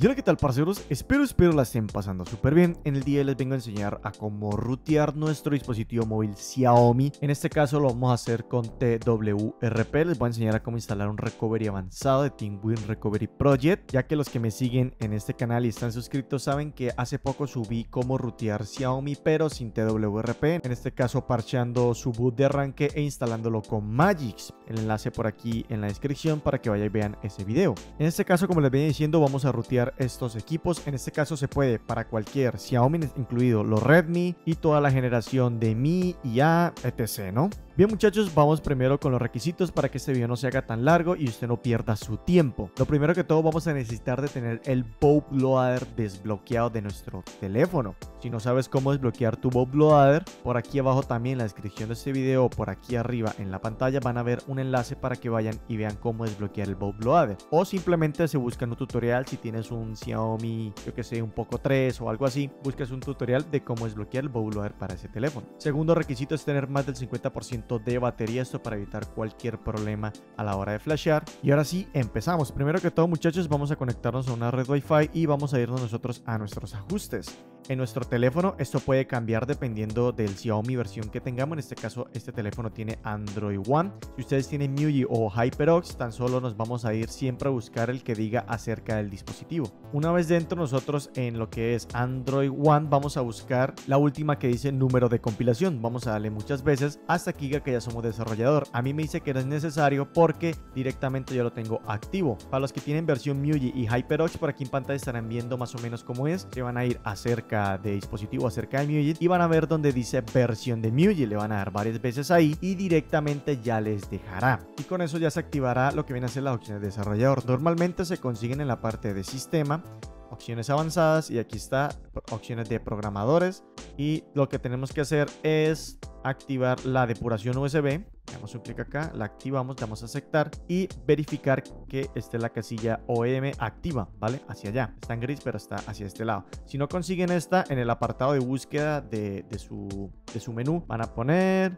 Y hola, ¿qué tal, parceros? Espero la estén pasando súper bien. En el día les vengo a enseñar a cómo rootear nuestro dispositivo móvil Xiaomi. En este caso lo vamos a hacer con TWRP. Les voy a enseñar a cómo instalar un recovery avanzado de Team Win Recovery Project, ya que los que me siguen en este canal y están suscritos saben que hace poco subí cómo rootear Xiaomi pero sin TWRP, en este caso parcheando su boot de arranque e instalándolo con Magisk. El enlace por aquí en la descripción para que vayan y vean ese video. En este caso, como les venía diciendo, vamos a rootear estos equipos. En este caso se puede para cualquier Xiaomi, incluido los Redmi y toda la generación de Mi, IA, etc, ¿no? Bien, muchachos, vamos primero con los requisitos para que este video no se haga tan largo y usted no pierda su tiempo. Lo primero que todo, vamos a necesitar de tener el Bootloader desbloqueado de nuestro teléfono. Si no sabes cómo desbloquear tu Bootloader, por aquí abajo también en la descripción de este video o por aquí arriba en la pantalla van a ver un enlace para que vayan y vean cómo desbloquear el Bootloader. O simplemente se buscan un tutorial. Si tienes un Xiaomi, yo que sé, un Poco 3 o algo así, buscas un tutorial de cómo desbloquear el Bootloader para ese teléfono. Segundo requisito es tener más del 50% de batería, esto para evitar cualquier problema a la hora de flashear. Y ahora sí, empezamos. Primero que todo, muchachos, vamos a conectarnos a una red Wi-Fi y vamos a irnos nosotros a nuestros ajustes. En nuestro teléfono esto puede cambiar dependiendo del Xiaomi versión que tengamos. En este caso, este teléfono tiene Android One. Si ustedes tienen MIUI o HyperOS, tan solo nos vamos a ir siempre a buscar el que diga acerca del dispositivo. Una vez dentro, nosotros en lo que es Android One vamos a buscar la última que dice número de compilación. Vamos a darle muchas veces hasta que diga que ya somos desarrollador. A mí me dice que no es necesario porque directamente yo lo tengo activo. Para los que tienen versión MIUI y HyperOS, por aquí en pantalla estarán viendo más o menos cómo es. Se van a ir acerca de dispositivo, acerca de MIUI, y van a ver donde dice versión de MIUI, le van a dar varias veces ahí y directamente ya les dejará, y con eso ya se activará lo que viene a ser las opciones de desarrollador. Normalmente se consiguen en la parte de sistema, opciones avanzadas, y aquí está opciones de programadores, y lo que tenemos que hacer es activar la depuración USB. Damos un clic acá, la activamos, damos a aceptar y verificar que esté la casilla OEM activa, ¿vale? Hacia allá, está en gris pero está hacia este lado. Si no consiguen esta, en el apartado de búsqueda de su menú van a poner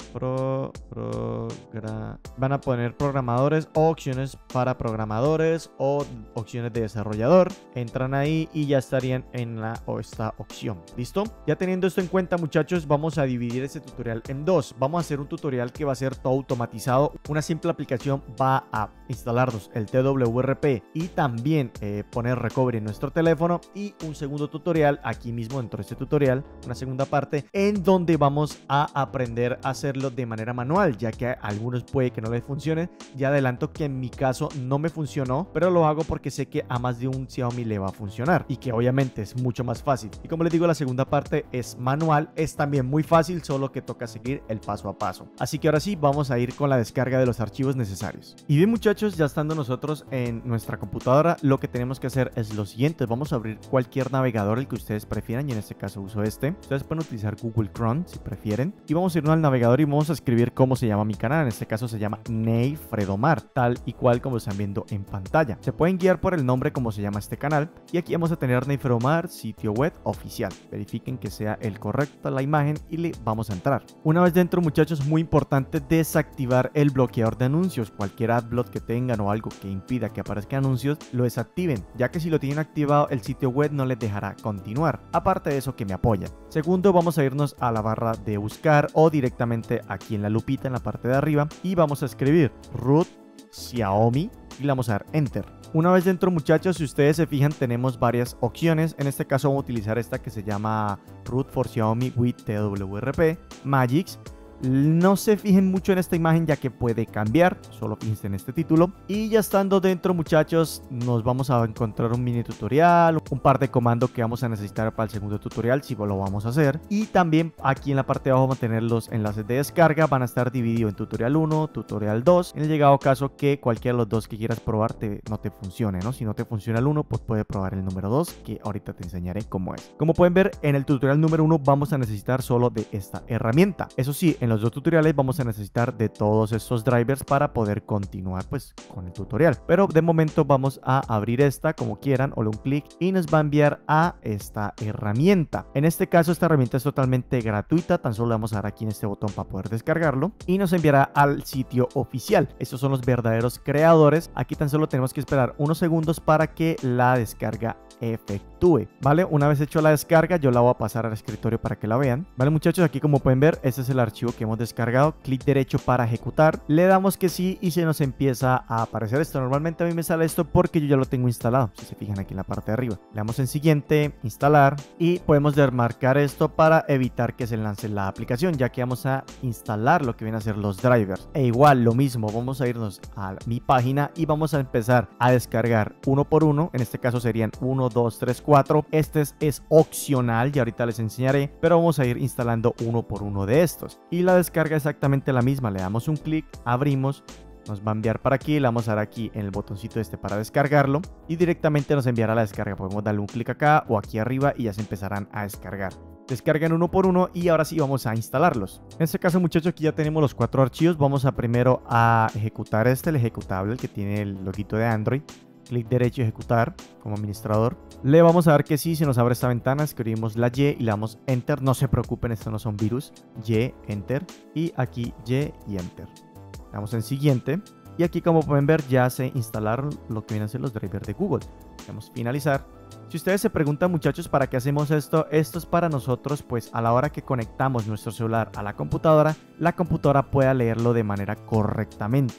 programadores o opciones para programadores o opciones de desarrollador. Entran ahí y ya estarían en esta opción. ¿Listo? Ya teniendo esto en cuenta, muchachos, vamos a dividir este tutorial en dos. Vamos a hacer un tutorial que va a ser todo automatizado. Una simple aplicación va a instalarnos el TWRP y también poner recovery en nuestro teléfono, y un segundo tutorial aquí mismo dentro de este tutorial, una segunda parte en donde vamos a aprender a hacerlo de manera manual, ya que a algunos puede que no les funcione. Ya adelanto que en mi caso no me funcionó, pero lo hago porque sé que a más de un Xiaomi le va a funcionar y que obviamente es mucho más fácil. Y como les digo, la segunda parte es manual, es también muy fácil, solo que toca seguir el paso a paso. Así que ahora sí, vamos a ir con la descarga de los archivos necesarios. Y bien, muchachos, ya estando nosotros en nuestra computadora, lo que tenemos que hacer es lo siguiente. Vamos a abrir cualquier navegador, el que ustedes prefieran, y en este caso uso este. Ustedes pueden utilizar Google Chrome si prefieren, y vamos a irnos al navegador y vamos a escribir cómo se llama mi canal. En este caso se llama neifredomar, tal y cual como lo están viendo en pantalla. Se pueden guiar por el nombre como se llama este canal, y aquí vamos a tener neifredomar sitio web oficial. Verifiquen que sea el correcto la imagen y le vamos a entrar. Una vez dentro, muchachos, muy importante desactivar el bloqueador de anuncios. Cualquier adblock que tengan o algo que impida que aparezcan anuncios, lo desactiven, ya que si lo tienen activado el sitio web no les dejará continuar. Aparte de eso, que me apoyen. Segundo, vamos a irnos a la barra de buscar o directamente aquí en la lupita en la parte de arriba, y vamos a escribir root Xiaomi y le vamos a dar enter. Una vez dentro, muchachos, si ustedes se fijan, tenemos varias opciones. En este caso vamos a utilizar esta que se llama root for Xiaomi with TWRP Magisk. No se fijen mucho en esta imagen ya que puede cambiar, solo fíjense en este título. Y ya estando dentro, muchachos, nos vamos a encontrar un mini tutorial, un par de comandos que vamos a necesitar para el segundo tutorial si lo vamos a hacer. Y también aquí en la parte de abajo vamos a tener los enlaces de descarga, van a estar divididos en tutorial 1, tutorial 2. En el llegado caso que cualquiera de los dos que quieras probar no te funcione, ¿no? Si no te funciona el 1, pues puedes probar el número 2, que ahorita te enseñaré cómo es. Como pueden ver, en el tutorial número 1 vamos a necesitar solo de esta herramienta. Eso sí, en los dos tutoriales vamos a necesitar de todos estos drivers para poder continuar pues con el tutorial. Pero de momento vamos a abrir esta como quieran o le un clic y nos va a enviar a esta herramienta. En este caso esta herramienta es totalmente gratuita, tan solo le vamos a dar aquí en este botón para poder descargarlo y nos enviará al sitio oficial. Estos son los verdaderos creadores. Aquí tan solo tenemos que esperar unos segundos para que la descarga efectúe, ¿vale? Una vez hecho la descarga, yo la voy a pasar al escritorio para que la vean, ¿vale, muchachos? Aquí como pueden ver, este es el archivo que hemos descargado. Clic derecho para ejecutar, le damos que sí y se nos empieza a aparecer esto. Normalmente a mí me sale esto porque yo ya lo tengo instalado, si se fijan aquí en la parte de arriba. Le damos en siguiente, instalar, y podemos desmarcar esto para evitar que se lance la aplicación, ya que vamos a instalar lo que vienen a ser los drivers. E igual, lo mismo, vamos a irnos a mi página y vamos a empezar a descargar uno por uno. En este caso serían 1, 2, 3, 4. Este es opcional y ahorita les enseñaré, pero vamos a ir instalando uno por uno de estos y la descarga exactamente la misma. Le damos un clic, abrimos, nos va a enviar para aquí, le vamos a dar aquí en el botoncito este para descargarlo y directamente nos enviará la descarga. Podemos darle un clic acá o aquí arriba y ya se empezarán a descargar. Descargan uno por uno y ahora sí vamos a instalarlos. En este caso, muchachos, aquí ya tenemos los 4 archivos. Vamos a primero a ejecutar el ejecutable, el que tiene el loguito de Android. Clic derecho, ejecutar como administrador. Le vamos a dar que sí, se nos abre esta ventana, escribimos la Y y le damos Enter. No se preocupen, estos no son virus. Y, Enter, y aquí Y y Enter. Le damos en siguiente y aquí como pueden ver ya se instalaron lo que vienen a ser los drivers de Google. Le damos finalizar. Si ustedes se preguntan, muchachos, ¿para qué hacemos esto? Esto es para nosotros, pues a la hora que conectamos nuestro celular a la computadora pueda leerlo de manera correctamente.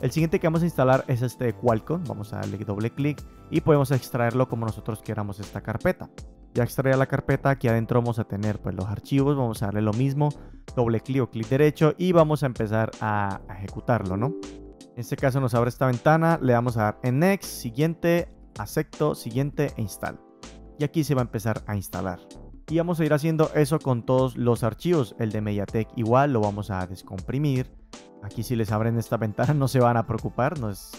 El siguiente que vamos a instalar es este de Qualcomm. Vamos a darle doble clic y podemos extraerlo como nosotros queramos esta carpeta. Ya extraía la carpeta, aquí adentro vamos a tener pues los archivos, vamos a darle lo mismo, doble clic o clic derecho y vamos a empezar a ejecutarlo, ¿no? En este caso nos abre esta ventana, le vamos a dar en Next, siguiente, acepto, siguiente e install. Y aquí se va a empezar a instalar. Y vamos a ir haciendo eso con todos los archivos. El de MediaTek igual lo vamos a descomprimir. Aquí si les abren esta ventana no se van a preocupar, no es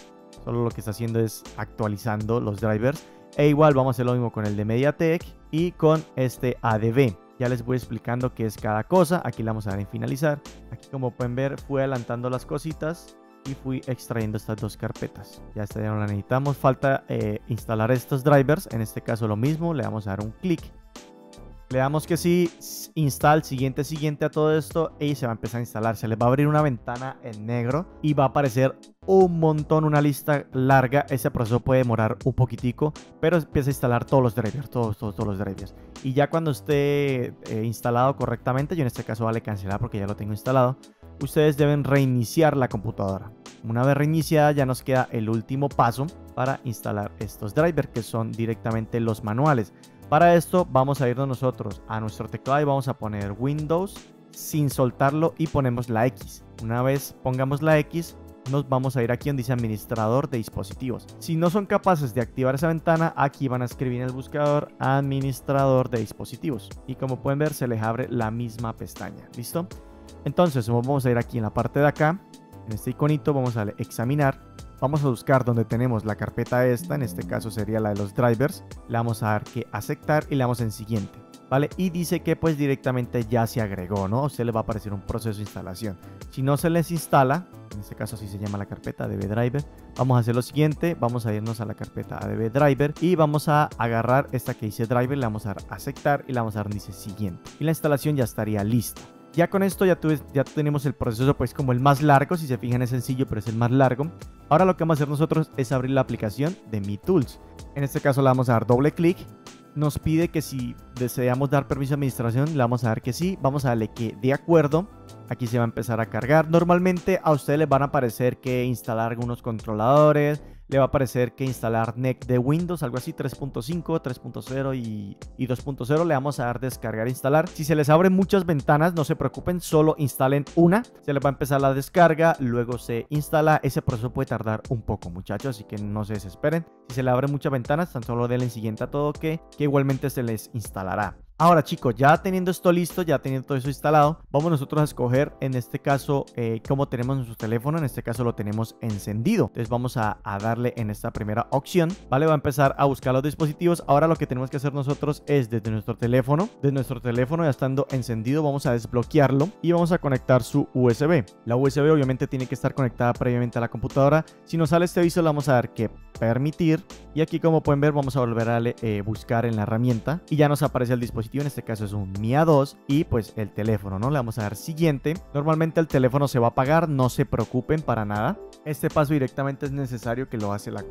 solo lo que está haciendo es actualizando los drivers. E igual vamos a hacer lo mismo con el de MediaTek y con este ADB. Ya les voy explicando qué es cada cosa. Aquí le vamos a dar en finalizar. Aquí como pueden ver fui adelantando las cositas y fui extrayendo estas dos carpetas. Ya esta ya no la necesitamos. Falta instalar estos drivers. En este caso lo mismo. Le vamos a dar un clic. Le damos que sí, install, siguiente, siguiente a todo esto y se va a empezar a instalar. Se les va a abrir una ventana en negro y va a aparecer un montón, una lista larga. Ese proceso puede demorar un poquitico, pero empieza a instalar todos los drivers, todos los drivers. Y ya cuando esté instalado correctamente, yo en este caso vale cancelar porque ya lo tengo instalado, ustedes deben reiniciar la computadora. Una vez reiniciada ya nos queda el último paso para instalar estos drivers, que son directamente los manuales. Para esto vamos a irnos nosotros a nuestro teclado y vamos a poner Windows sin soltarlo y ponemos la X. Una vez pongamos la X nos vamos a ir aquí donde dice administrador de dispositivos. Si no son capaces de activar esa ventana, aquí van a escribir en el buscador administrador de dispositivos y como pueden ver se les abre la misma pestaña. ¿Listo? Entonces vamos a ir aquí en la parte de acá, en este iconito vamos a examinar. Vamos a buscar donde tenemos la carpeta esta, en este caso sería la de los drivers. Le vamos a dar que aceptar y le damos en siguiente, ¿vale? Y dice que pues directamente ya se agregó, ¿no? A usted les va a aparecer un proceso de instalación. Si no se les instala, en este caso así se llama la carpeta DB Driver, vamos a hacer lo siguiente, vamos a irnos a la carpeta DB Driver y vamos a agarrar esta que dice Driver, le vamos a dar aceptar y le vamos a dar dice siguiente. Y la instalación ya estaría lista. Ya con esto ya tenemos el proceso pues como el más largo, si se fijan es sencillo pero es el más largo. Ahora lo que vamos a hacer nosotros es abrir la aplicación de Mi Tools. En este caso le vamos a dar doble clic, nos pide que si deseamos dar permiso de administración le vamos a dar que sí, vamos a darle que de acuerdo. Aquí se va a empezar a cargar. Normalmente a ustedes les van a aparecer que instalar algunos controladores, le va a aparecer que instalar NEC de Windows, algo así, 3.5, 3.0 y 2.0. Le vamos a dar descargar e instalar. Si se les abren muchas ventanas, no se preocupen, solo instalen una. Se les va a empezar la descarga, luego se instala. Ese proceso puede tardar un poco, muchachos, así que no se desesperen. Si se les abren muchas ventanas, tan solo denle siguiente a todo que igualmente se les instalará. Ahora chicos, ya teniendo esto listo, ya teniendo todo eso instalado, vamos nosotros a escoger en este caso cómo tenemos nuestro teléfono. En este caso lo tenemos encendido, entonces vamos a darle en esta primera opción, vale, va a empezar a buscar los dispositivos. Ahora lo que tenemos que hacer nosotros es desde nuestro teléfono ya estando encendido, vamos a desbloquearlo y vamos a conectar su USB. La USB obviamente tiene que estar conectada previamente a la computadora. Si nos sale este aviso le vamos a dar que permitir y aquí como pueden ver vamos a volver a darle, buscar en la herramienta y ya nos aparece el dispositivo. En este caso es un Mi A2 y pues el teléfono, ¿no? Le vamos a dar siguiente. Normalmente el teléfono se va a apagar, no se preocupen para nada. Este paso directamente es necesario que lo hace la,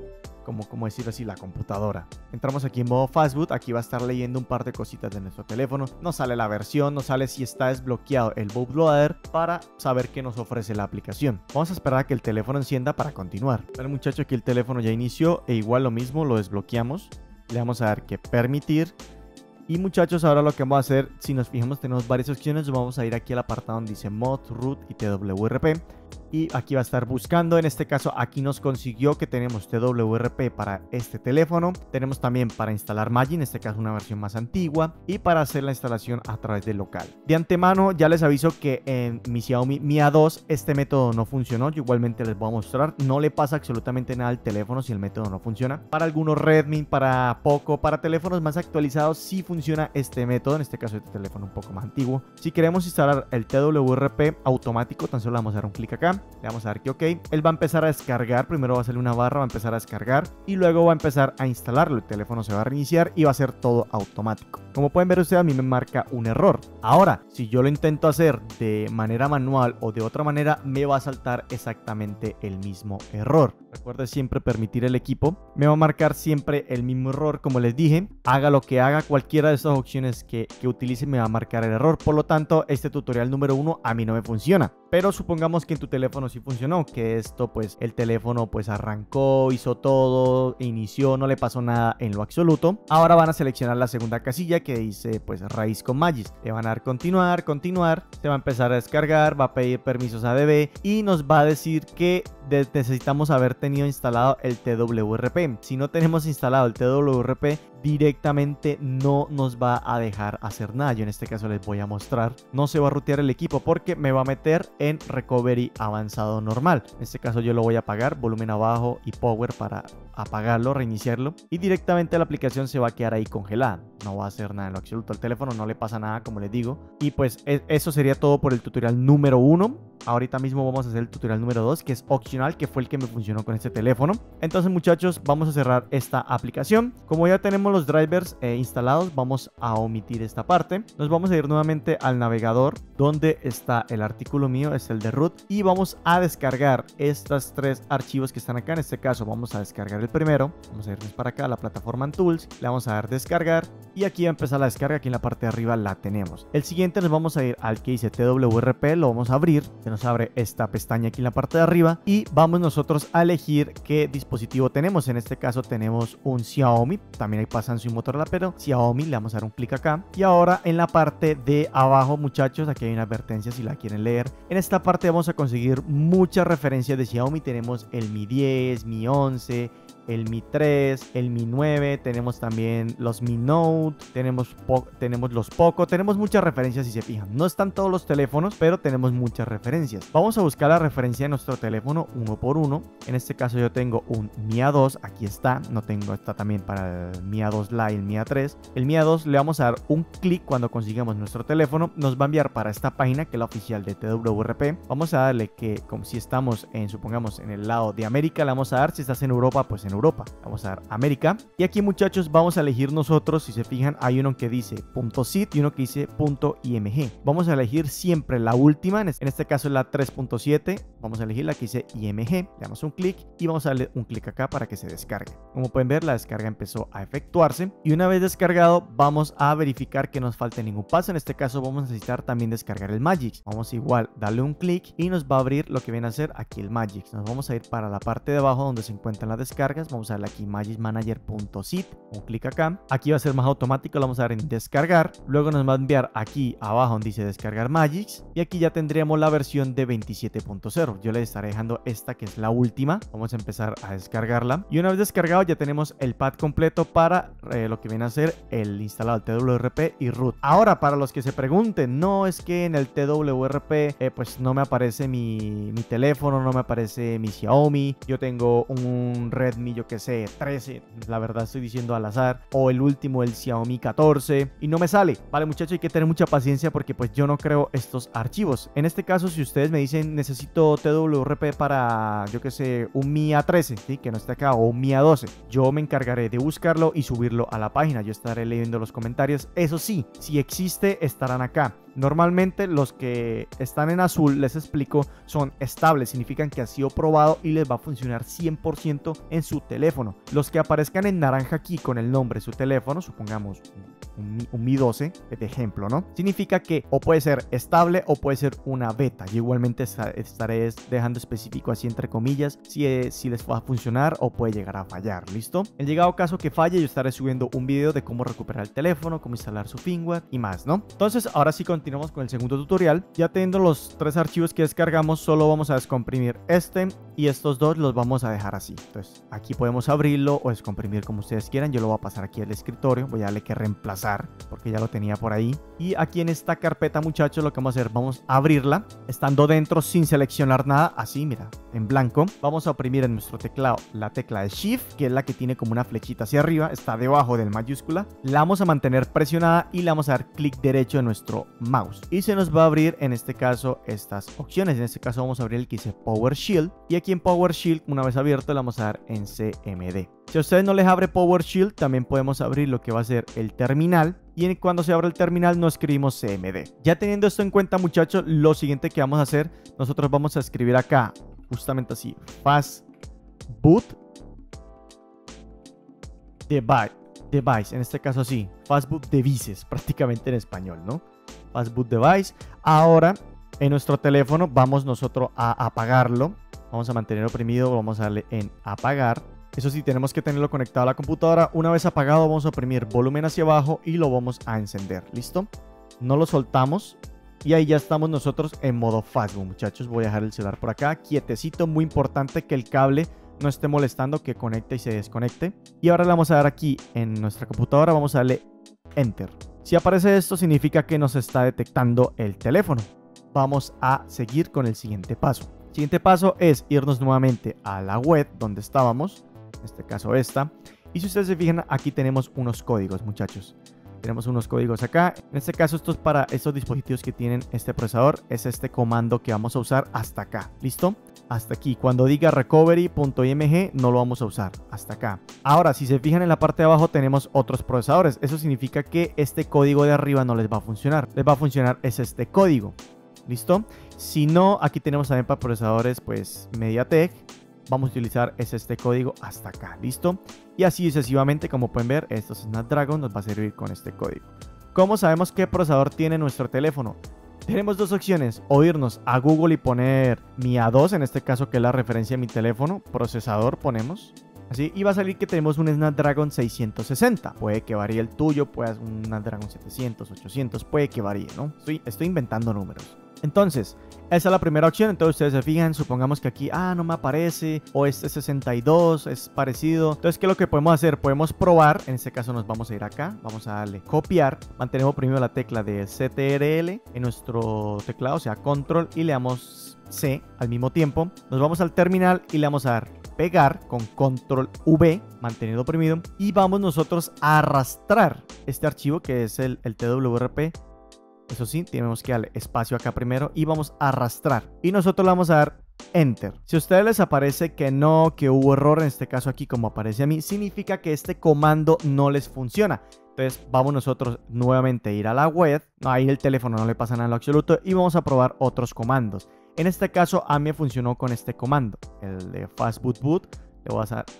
como decirlo así, la computadora. Entramos aquí en modo fastboot, aquí va a estar leyendo un par de cositas de nuestro teléfono. Nos sale la versión, nos sale si está desbloqueado el bootloader para saber qué nos ofrece la aplicación. Vamos a esperar a que el teléfono encienda para continuar. Bueno muchachos, aquí el teléfono ya inició e igual lo mismo, lo desbloqueamos. Le vamos a dar que permitir. Y muchachos, ahora lo que vamos a hacer, si nos fijamos tenemos varias opciones, vamos a ir aquí al apartado donde dice mod, root y TWRP y aquí va a estar buscando. En este caso aquí nos consiguió que tenemos TWRP para este teléfono, tenemos también para instalar Magisk, en este caso una versión más antigua, y para hacer la instalación a través del local. De antemano ya les aviso que en mi Xiaomi Mi A2 este método no funcionó, yo igualmente les voy a mostrar, no le pasa absolutamente nada al teléfono si el método no funciona. Para algunos Redmi, para Poco, para teléfonos más actualizados sí funciona este método, en este caso este teléfono un poco más antiguo. Si queremos instalar el TWRP automático, tan solo le vamos a dar un clic acá. Le vamos a dar que ok, él va a empezar a descargar, primero va a salir una barra, va a empezar a descargar y luego va a empezar a instalarlo, el teléfono se va a reiniciar y va a ser todo automático. Como pueden ver ustedes, a mí me marca un error. Ahora, si yo lo intento hacer de manera manual o de otra manera, me va a saltar exactamente el mismo error. Recuerde siempre permitir el equipo, me va a marcar siempre el mismo error, como les dije, haga lo que haga, cualquiera de estas opciones que utilice me va a marcar el error. Por lo tanto, este tutorial número 1 a mí no me funciona, pero supongamos que en tu teléfono sí funcionó, que esto pues el teléfono pues arrancó, hizo todo, inició, no le pasó nada en lo absoluto. Ahora van a seleccionar la segunda casilla que dice pues raíz con Magisk, le van a dar continuar, se va a empezar a descargar, va a pedir permisos ADB y nos va a decir que necesitamos haber tenido instalado el TWRP. Si no tenemos instalado el TWRP directamente no nos va a dejar hacer nada. Yo en este caso les voy a mostrar, no se va a rutear el equipo porque me va a meter en recovery avanzado normal. En este caso yo lo voy a apagar, volumen abajo y power para apagarlo, reiniciarlo y directamente la aplicación se va a quedar ahí congelada, no va a hacer nada en lo absoluto, al teléfono no le pasa nada como les digo. Y pues eso sería todo por el tutorial número 1. Ahorita mismo vamos a hacer el tutorial número 2, que es opcional, que fue el que me funcionó con este teléfono. Entonces muchachos, vamos a cerrar esta aplicación. Como ya tenemos los drivers instalados, vamos a omitir esta parte. Nos vamos a ir nuevamente al navegador, donde está el artículo mío, es el de root, y vamos a descargar estos 3 archivos que están acá. En este caso vamos a descargar el primero, vamos a irnos para acá, la plataforma en Tools, le vamos a dar descargar, y aquí va a empezar la descarga, aquí en la parte de arriba la tenemos. El siguiente nos vamos a ir al que dice TWRP, lo vamos a abrir, se nos abre esta pestaña aquí en la parte de arriba y vamos nosotros a elegir qué dispositivo tenemos. En este caso tenemos un Xiaomi, también hay pasan su Motorola, pero Xiaomi, le vamos a dar un clic acá y ahora en la parte de abajo muchachos, aquí hay una advertencia si la quieren leer. En esta parte vamos a conseguir muchas referencias de Xiaomi, tenemos el Mi 10, Mi 11, el Mi 3, el Mi 9, tenemos también los Mi Note, tenemos los Poco, tenemos muchas referencias si se fijan. No están todos los teléfonos, pero tenemos muchas referencias. Vamos a buscar la referencia de nuestro teléfono uno por uno. En este caso yo tengo un Mi A2, aquí está, no tengo esta también para el Mi A2 Lite, el Mi A3. El Mi A2 le vamos a dar un clic cuando consigamos nuestro teléfono, nos va a enviar para esta página que es la oficial de TWRP. Vamos a darle que, como si estamos en, supongamos, en el lado de América, le vamos a dar, si estás en Europa, pues en Europa, vamos a dar América y aquí muchachos vamos a elegir nosotros, si se fijan hay uno que dice .sit y uno que dice .img, vamos a elegir siempre la última, en este caso es la 3.7, vamos a elegir la que dice img, le damos un clic y vamos a darle un clic acá para que se descargue. Como pueden ver la descarga empezó a efectuarse y una vez descargado vamos a verificar que no nos falte ningún paso. En este caso vamos a necesitar también descargar el Magisk, vamos a igual darle un clic y nos va a abrir lo que viene a ser aquí el Magisk. Nos vamos a ir para la parte de abajo donde se encuentran las descargas, páginas. Vamos a darle aquí magiskmanager.zip, un clic acá. Aquí va a ser más automático, lo vamos a dar en descargar. Luego nos va a enviar aquí abajo donde dice descargar Magisk. Y aquí ya tendríamos la versión de 27.0. Yo les estaré dejando esta que es la última. Vamos a empezar a descargarla. Y una vez descargado ya tenemos el pad completo para lo que viene a ser el instalado del TWRP y root. Ahora, para los que se pregunten, no es que en el TWRP pues no me aparece mi teléfono, no me aparece mi Xiaomi, yo tengo un Redmi, yo que sé, 13, la verdad estoy diciendo al azar, o el último, el Xiaomi 14, y no me sale. Vale, muchachos, hay que tener mucha paciencia porque pues yo no creo estos archivos. En este caso, si ustedes me dicen necesito TWRP para, yo que sé, un Mi A13, ¿sí? Que no está acá, o un Mi A12, yo me encargaré de buscarlo y subirlo a la página. Yo estaré leyendo los comentarios. Eso sí, si existe, estarán acá. Normalmente los que están en azul, les explico, son estables, significan que ha sido probado y les va a funcionar 100% en su teléfono. Los que aparezcan en naranja aquí con el nombre de su teléfono, supongamos un Mi 12 de ejemplo, ¿no? Significa que o puede ser estable o puede ser una beta. Yo igualmente estaré dejando específico así entre comillas si les va a funcionar o puede llegar a fallar, ¿listo? En llegado caso que falle, yo estaré subiendo un video de cómo recuperar el teléfono, cómo instalar su firmware y más, ¿no? Entonces, ahora sí continuamos con el segundo tutorial. Ya teniendo los tres archivos que descargamos, solo vamos a descomprimir este y estos dos los vamos a dejar así. Entonces, aquí podemos abrirlo o descomprimir como ustedes quieran. Yo lo voy a pasar aquí al escritorio, voy a darle que reemplazar porque ya lo tenía por ahí. Y aquí en esta carpeta, muchachos, lo que vamos a hacer, vamos a abrirla estando dentro sin seleccionar nada, así, mira, en blanco. Vamos a oprimir en nuestro teclado la tecla de Shift, que es la que tiene como una flechita hacia arriba, está debajo del mayúscula. La vamos a mantener presionada y le vamos a dar clic derecho en nuestro mouse y se nos va a abrir en este caso estas opciones. En este caso vamos a abrir el que dice PowerShell, y aquí en PowerShell, una vez abierto, le vamos a dar en CMD. Si a ustedes no les abre PowerShell, también podemos abrir lo que va a ser el terminal. Y cuando se abra el terminal no escribimos CMD. Ya teniendo esto en cuenta, muchachos, lo siguiente que vamos a hacer, nosotros vamos a escribir acá, justamente así, fastboot device, en este caso así, fastboot devices, prácticamente en español, ¿no? Fastboot device. Ahora, en nuestro teléfono vamos nosotros a apagarlo. Vamos a mantener oprimido, vamos a darle en apagar. Eso sí, tenemos que tenerlo conectado a la computadora. Una vez apagado, vamos a oprimir volumen hacia abajo y lo vamos a encender. ¿Listo? No lo soltamos. Y ahí ya estamos nosotros en modo fastboot, muchachos. Voy a dejar el celular por acá, quietecito. Muy importante que el cable no esté molestando, que conecte y se desconecte. Y ahora le vamos a dar aquí en nuestra computadora, vamos a darle Enter. Si aparece esto, significa que nos está detectando el teléfono. Vamos a seguir con el siguiente paso. El siguiente paso es irnos nuevamente a la web donde estábamos. En este caso esta, y si ustedes se fijan, aquí tenemos unos códigos, muchachos, tenemos unos códigos acá. En este caso, esto es para estos dispositivos que tienen este procesador, es este comando que vamos a usar hasta acá, ¿listo? Hasta aquí, cuando diga recovery.img no lo vamos a usar, hasta acá. Ahora, si se fijan en la parte de abajo tenemos otros procesadores, eso significa que este código de arriba no les va a funcionar, les va a funcionar es este código, ¿listo? Si no, aquí tenemos también para procesadores pues MediaTek, vamos a utilizar este código hasta acá, ¿listo? Y así sucesivamente, como pueden ver, estos Snapdragon nos va a servir con este código. ¿Cómo sabemos qué procesador tiene nuestro teléfono? Tenemos dos opciones, o irnos a Google y poner Mi A2, en este caso que es la referencia de mi teléfono, procesador ponemos, así, y va a salir que tenemos un Snapdragon 660. Puede que varíe el tuyo, puede ser un Snapdragon 700, 800, puede que varíe, ¿no? Estoy inventando números. Entonces, esa es la primera opción. Entonces ustedes se fijan, supongamos que aquí, no me aparece, o este 62 es parecido. Entonces, ¿qué es lo que podemos hacer? Podemos probar, en este caso nos vamos a ir acá, vamos a darle copiar, mantenemos primero la tecla de CTRL en nuestro teclado, o sea, control, y le damos C al mismo tiempo. Nos vamos al terminal y le vamos a dar pegar con control V, manteniendo oprimido, y vamos nosotros a arrastrar este archivo que es el TWRP. Eso sí, tenemos que darle espacio acá primero y vamos a arrastrar. Y nosotros le vamos a dar Enter. Si a ustedes les aparece que no, que hubo error, en este caso aquí como aparece a mí, significa que este comando no les funciona. Entonces vamos nosotros nuevamente a ir a la web. Ahí el teléfono no le pasa nada en lo absoluto y vamos a probar otros comandos. En este caso a mí me funcionó con este comando, el de fastboot boot.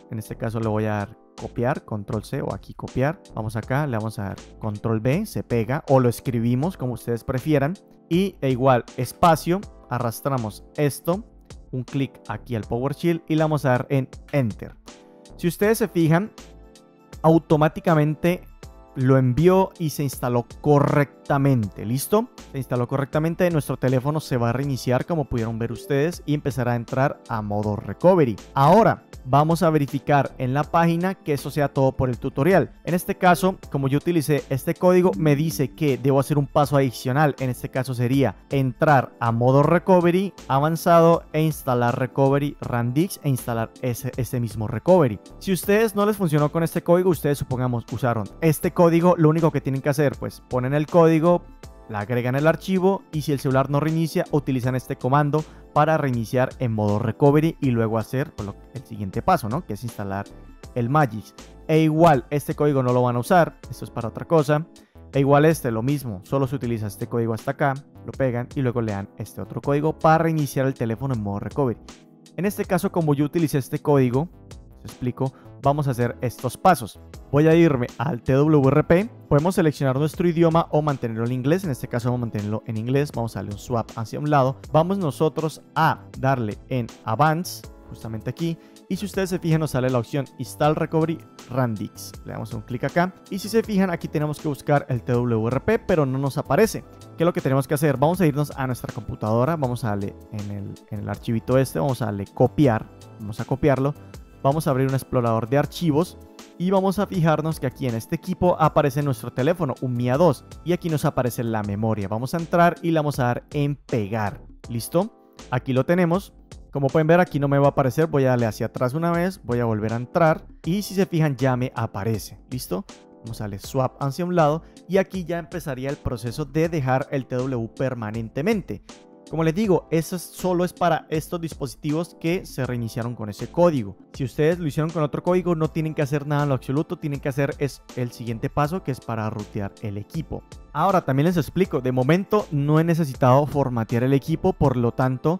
En este caso le voy a dar copiar, control C, o aquí copiar, vamos acá, le vamos a dar control V, se pega, o lo escribimos como ustedes prefieran, y igual espacio, arrastramos esto, un clic aquí al PowerShell y le vamos a dar en Enter. Si ustedes se fijan, automáticamente lo envió y se instaló correctamente. ¿Listo? Se instaló correctamente. Nuestro teléfono se va a reiniciar, como pudieron ver ustedes, y empezará a entrar a modo recovery. Ahora vamos a verificar en la página que eso sea todo por el tutorial. En este caso, como yo utilicé este código, me dice que debo hacer un paso adicional. En este caso sería entrar a modo recovery avanzado e instalar recovery randix e instalar ese mismo recovery. Si ustedes no les funcionó con este código, ustedes supongamos usaron este código, lo único que tienen que hacer, pues ponen el código, la agregan el archivo y si el celular no reinicia, utilizan este comando para reiniciar en modo recovery y luego hacer el siguiente paso, ¿no? Que es instalar el Magisk. E igual, este código no lo van a usar, esto es para otra cosa. E igual lo mismo, solo se utiliza este código hasta acá, lo pegan y luego le dan este otro código para reiniciar el teléfono en modo recovery. En este caso, como yo utilicé este código, os explico, vamos a hacer estos pasos. Voy a irme al TWRP, podemos seleccionar nuestro idioma o mantenerlo en inglés, en este caso vamos a mantenerlo en inglés, vamos a darle un swap hacia un lado, vamos nosotros a darle en Advance, justamente aquí, y si ustedes se fijan nos sale la opción Install Recovery Randix, le damos un clic acá, y si se fijan aquí tenemos que buscar el TWRP, pero no nos aparece. ¿Qué es lo que tenemos que hacer? Vamos a irnos a nuestra computadora, vamos a darle en el archivito este, vamos a darle copiar, vamos a copiarlo, vamos a abrir un explorador de archivos y vamos a fijarnos que aquí en este equipo aparece nuestro teléfono, un Mi A2, y aquí nos aparece la memoria. Vamos a entrar y le vamos a dar en pegar. ¿Listo? Aquí lo tenemos. Como pueden ver, aquí no me va a aparecer. Voy a darle hacia atrás una vez, voy a volver a entrar y si se fijan ya me aparece. ¿Listo? Vamos a darle swap hacia un lado y aquí ya empezaría el proceso de dejar el TW permanentemente. Como les digo, eso solo es para estos dispositivos que se reiniciaron con ese código. Si ustedes lo hicieron con otro código, no tienen que hacer nada en lo absoluto. Tienen que hacer es el siguiente paso, que es para rootear el equipo. Ahora, también les explico. De momento, no he necesitado formatear el equipo. Por lo tanto,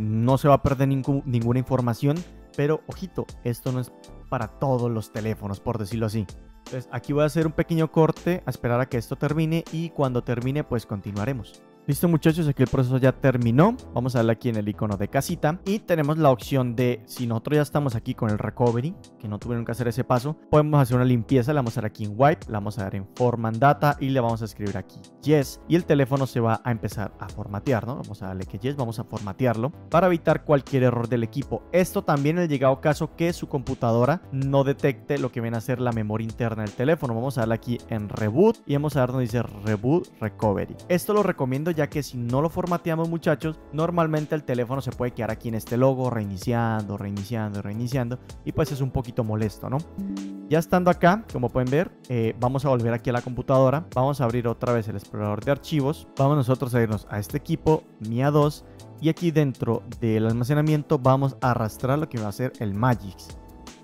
no se va a perder ninguna información. Pero, ojito, esto no es para todos los teléfonos, por decirlo así. Entonces, aquí voy a hacer un pequeño corte, a esperar a que esto termine. Y cuando termine, pues continuaremos. Listo muchachos, aquí el proceso ya terminó. Vamos a darle aquí en el icono de casita y tenemos la opción de, si nosotros ya estamos aquí con el recovery, que no tuvieron que hacer ese paso, podemos hacer una limpieza. Le vamos a dar aquí en wipe, le vamos a dar en format data y le vamos a escribir aquí yes y el teléfono se va a empezar a formatear, ¿no? Vamos a darle que yes, vamos a formatearlo para evitar cualquier error del equipo. Esto también en el llegado caso que su computadora no detecte lo que viene a ser la memoria interna del teléfono. Vamos a darle aquí en reboot y vamos a dar donde dice reboot recovery. Esto lo recomiendo ya que si no lo formateamos muchachos, normalmente el teléfono se puede quedar aquí en este logo reiniciando, reiniciando, reiniciando y pues es un poquito molesto, ¿no? Ya estando acá, como pueden ver, vamos a volver aquí a la computadora, vamos a abrir otra vez el explorador de archivos, vamos nosotros a irnos a este equipo, Mi A2 y aquí dentro del almacenamiento vamos a arrastrar lo que va a ser el Magisk.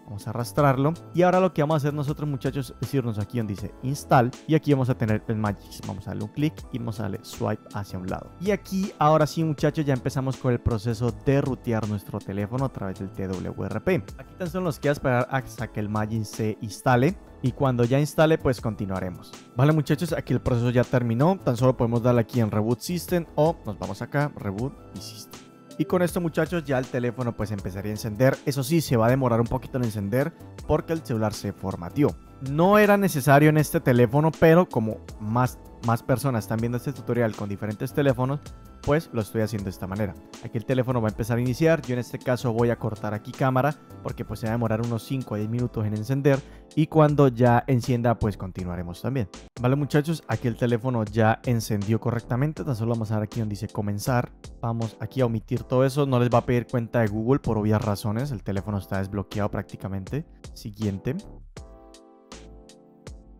Vamos a arrastrarlo y ahora lo que vamos a hacer nosotros muchachos es irnos aquí donde dice install y aquí vamos a tener el Magisk. Vamos a darle un clic y vamos a darle swipe hacia un lado. Y aquí ahora sí muchachos ya empezamos con el proceso de rootear nuestro teléfono a través del TWRP. Aquí tan solo nos queda esperar hasta que el Magisk se instale. Y cuando ya instale, pues continuaremos. Vale muchachos, aquí el proceso ya terminó. Tan solo podemos darle aquí en Reboot System o nos vamos acá, Reboot y System. Y con esto muchachos ya el teléfono pues empezaría a encender. Eso sí, se va a demorar un poquito en encender porque el celular se formateó. No era necesario en este teléfono, pero como más personas están viendo este tutorial con diferentes teléfonos, pues lo estoy haciendo de esta manera. Aquí el teléfono va a empezar a iniciar. Yo en este caso voy a cortar aquí cámara porque pues se va a demorar unos 5 a 10 minutos en encender. Y cuando ya encienda pues continuaremos también. Vale muchachos, aquí el teléfono ya encendió correctamente. Tan solo vamos a dar aquí donde dice comenzar. Vamos aquí a omitir todo eso. No les va a pedir cuenta de Google por obvias razones. El teléfono está desbloqueado prácticamente. Siguiente.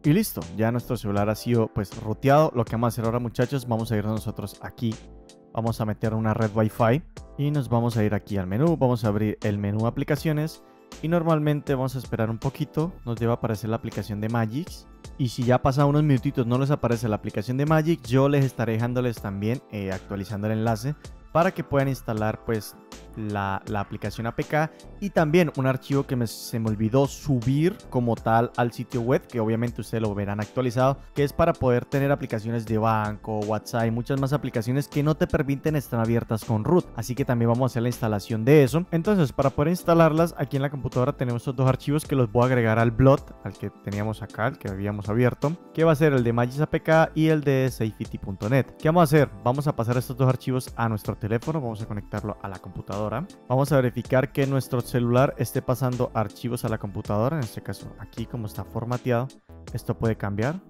Y listo, ya nuestro celular ha sido pues roteado. Lo que vamos a hacer ahora muchachos, vamos a ir nosotros aquí. Vamos a meter una red Wi-Fi y nos vamos a ir aquí al menú. Vamos a abrir el menú aplicaciones y normalmente vamos a esperar un poquito. Nos debe aparecer la aplicación de Magisk. Y si ya pasa unos minutitos no les aparece la aplicación de Magisk, yo les estaré dejándoles también actualizando el enlace para que puedan instalar pues la aplicación APK, y también un archivo que se me olvidó subir como tal al sitio web, que obviamente ustedes lo verán actualizado, que es para poder tener aplicaciones de banco, WhatsApp y muchas más aplicaciones que no te permiten estar abiertas con root, así que también vamos a hacer la instalación de eso. Entonces, para poder instalarlas aquí en la computadora tenemos estos dos archivos que los voy a agregar al blog, al que teníamos acá, al que habíamos abierto, que va a ser el de Magisk APK y el de SafetyNet. ¿Qué vamos a hacer? Vamos a pasar estos dos archivos a nuestro teléfono, vamos a conectarlo a la computadora. Vamos a verificar que nuestro celular esté pasando archivos a la computadora. En este caso, aquí como está formateado, esto puede cambiar.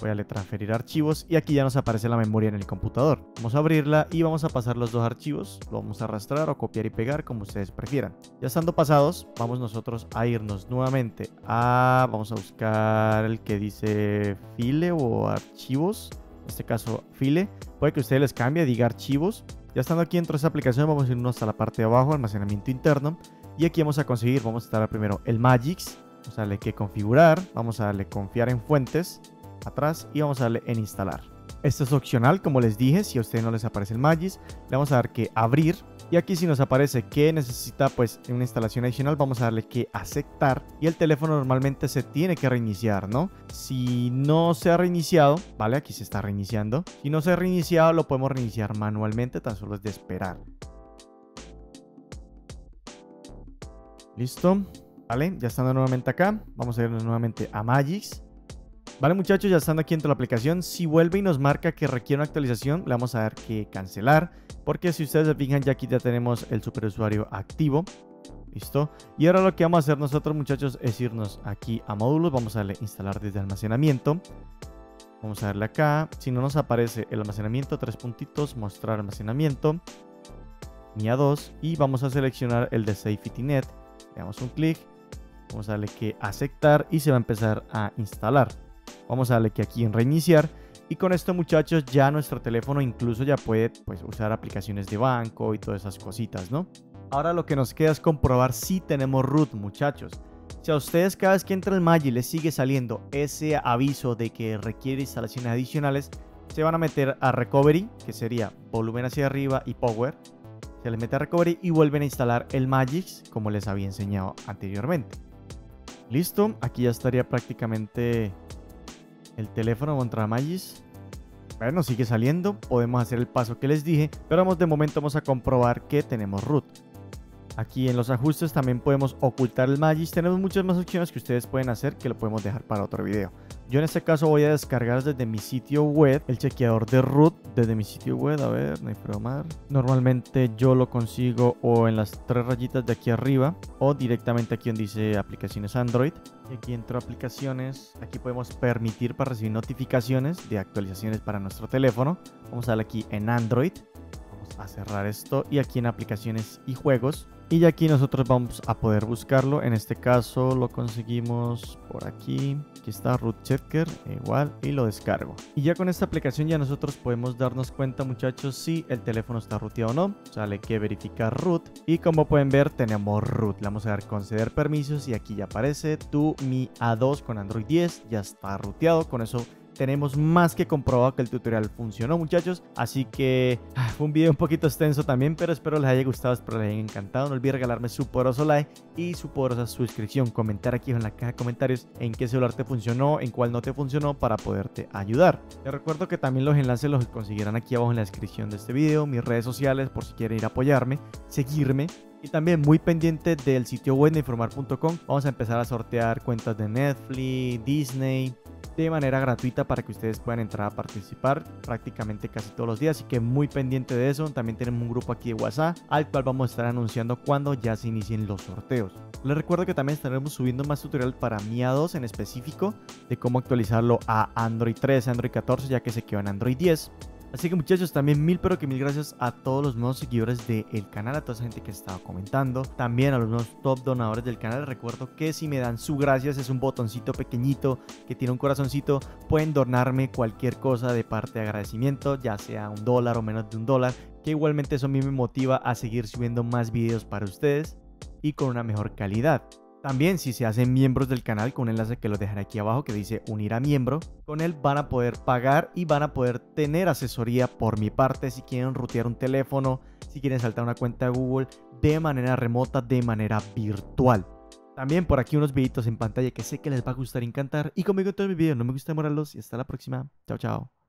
Voy a le transferir archivos y aquí ya nos aparece la memoria en el computador. Vamos a abrirla y vamos a pasar los dos archivos. Lo vamos a arrastrar o copiar y pegar como ustedes prefieran. Ya estando pasados, vamos nosotros a irnos nuevamente a... Vamos a buscar el que dice file o archivos. En este caso, file. Puede que ustedes les cambie, diga archivos. Ya estando aquí dentro de esta aplicación, vamos a irnos a la parte de abajo, almacenamiento interno. Y aquí vamos a conseguir, vamos a instalar primero el Magisk. Vamos a darle que configurar, vamos a darle confiar en fuentes, atrás, y vamos a darle en instalar. Esto es opcional, como les dije, si a ustedes no les aparece el Magisk, le vamos a dar que abrir. Y aquí si nos aparece que necesita pues una instalación adicional, vamos a darle que aceptar. Y el teléfono normalmente se tiene que reiniciar, ¿no? Si no se ha reiniciado, vale, aquí se está reiniciando. Si no se ha reiniciado, lo podemos reiniciar manualmente, tan solo es de esperar. Listo, vale, ya estando nuevamente acá, vamos a irnos nuevamente a Magisk. Vale muchachos, ya estando aquí dentro de la aplicación, si vuelve y nos marca que requiere una actualización, le vamos a dar que cancelar, porque si ustedes se fijan, ya aquí ya tenemos el superusuario activo. Listo. Y ahora lo que vamos a hacer nosotros muchachos es irnos aquí a módulos, vamos a darle instalar desde almacenamiento. Vamos a darle acá, si no nos aparece el almacenamiento, tres puntitos, mostrar almacenamiento, Mi A2, y vamos a seleccionar el de SafetyNet, le damos un clic, vamos a darle que aceptar y se va a empezar a instalar. Vamos a darle que aquí en reiniciar, y con esto muchachos ya nuestro teléfono incluso ya puede pues usar aplicaciones de banco y todas esas cositas, ¿no? Ahora lo que nos queda es comprobar si tenemos root muchachos. Si a ustedes cada vez que entra el Magisk les sigue saliendo ese aviso de que requiere instalaciones adicionales, se van a meter a Recovery, que sería volumen hacia arriba y Power. Se les mete a Recovery y vuelven a instalar el Magisk como les había enseñado anteriormente. Listo, aquí ya estaría prácticamente... el teléfono contra Magisk. Bueno, sigue saliendo. Podemos hacer el paso que les dije, pero de momento vamos a comprobar que tenemos root. Aquí en los ajustes también podemos ocultar el Magisk. Tenemos muchas más opciones que ustedes pueden hacer, que lo podemos dejar para otro video. Yo en este caso voy a descargar desde mi sitio web el chequeador de root desde mi sitio web. A ver, neifredomar. Normalmente yo lo consigo o en las tres rayitas de aquí arriba o directamente aquí donde dice aplicaciones Android. Y aquí entro aplicaciones. Aquí podemos permitir para recibir notificaciones de actualizaciones para nuestro teléfono. Vamos a darle aquí en Android. Vamos a cerrar esto y aquí en aplicaciones y juegos. Y aquí nosotros vamos a poder buscarlo. En este caso lo conseguimos por aquí. Aquí está root checker, igual, y lo descargo. Y ya con esta aplicación ya nosotros podemos darnos cuenta muchachos si el teléfono está rooteado o no. Sale que verificar root y como pueden ver tenemos root. Le vamos a dar conceder permisos y aquí ya aparece tu Mi A2 con Android 10. Ya está rooteado, con eso tenemos más que comprobado que el tutorial funcionó muchachos, así que fue un video un poquito extenso también, pero espero les haya gustado, espero les haya encantado. No olviden regalarme su poderoso like y su poderosa suscripción, comentar aquí en la caja de comentarios en qué celular te funcionó, en cuál no te funcionó, para poderte ayudar. Les recuerdo que también los enlaces los conseguirán aquí abajo en la descripción de este video, mis redes sociales por si quieren ir a apoyarme, seguirme. Y también muy pendiente del sitio web neifredomar.com, vamos a empezar a sortear cuentas de Netflix, Disney, de manera gratuita para que ustedes puedan entrar a participar prácticamente casi todos los días, así que muy pendiente de eso. También tenemos un grupo aquí de WhatsApp al cual vamos a estar anunciando cuando ya se inicien los sorteos. Les recuerdo que también estaremos subiendo más tutorial para Mi A2 en específico de cómo actualizarlo a Android 3, Android 14, ya que se quedó en Android 10. Así que muchachos, también mil pero que mil gracias a todos los nuevos seguidores del canal, a toda esa gente que ha estado comentando, también a los nuevos top donadores del canal. Recuerdo que si me dan su gracias, es un botoncito pequeñito que tiene un corazoncito, pueden donarme cualquier cosa de parte de agradecimiento, ya sea $1 o menos de $1, que igualmente eso a mí me motiva a seguir subiendo más videos para ustedes y con una mejor calidad. También si se hacen miembros del canal, con un enlace que los dejaré aquí abajo que dice unir a miembro, con él van a poder pagar y van a poder tener asesoría por mi parte si quieren rutear un teléfono, si quieren saltar una cuenta de Google de manera remota, de manera virtual. También por aquí unos videitos en pantalla que sé que les va a gustar y encantar. Y conmigo en todos mis videos, no me gusta demorarlos y hasta la próxima. Chao, chao.